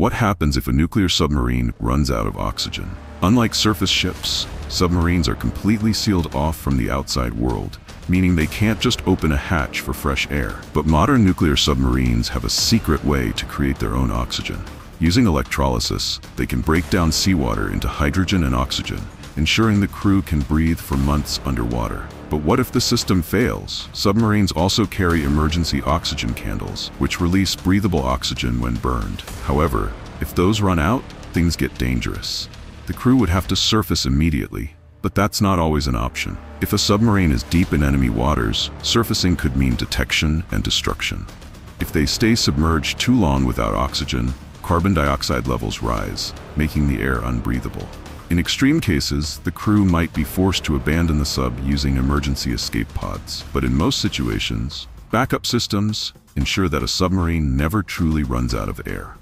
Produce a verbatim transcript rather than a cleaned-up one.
What happens if a nuclear submarine runs out of oxygen? Unlike surface ships, submarines are completely sealed off from the outside world, meaning they can't just open a hatch for fresh air. But modern nuclear submarines have a secret way to create their own oxygen. Using electrolysis, they can break down seawater into hydrogen and oxygen, ensuring the crew can breathe for months underwater. But what if the system fails? Submarines also carry emergency oxygen candles, which release breathable oxygen when burned. However, if those run out, things get dangerous. The crew would have to surface immediately, but that's not always an option. If a submarine is deep in enemy waters, surfacing could mean detection and destruction. If they stay submerged too long without oxygen, carbon dioxide levels rise, making the air unbreathable. In extreme cases, the crew might be forced to abandon the sub using emergency escape pods. But in most situations, backup systems ensure that a submarine never truly runs out of air.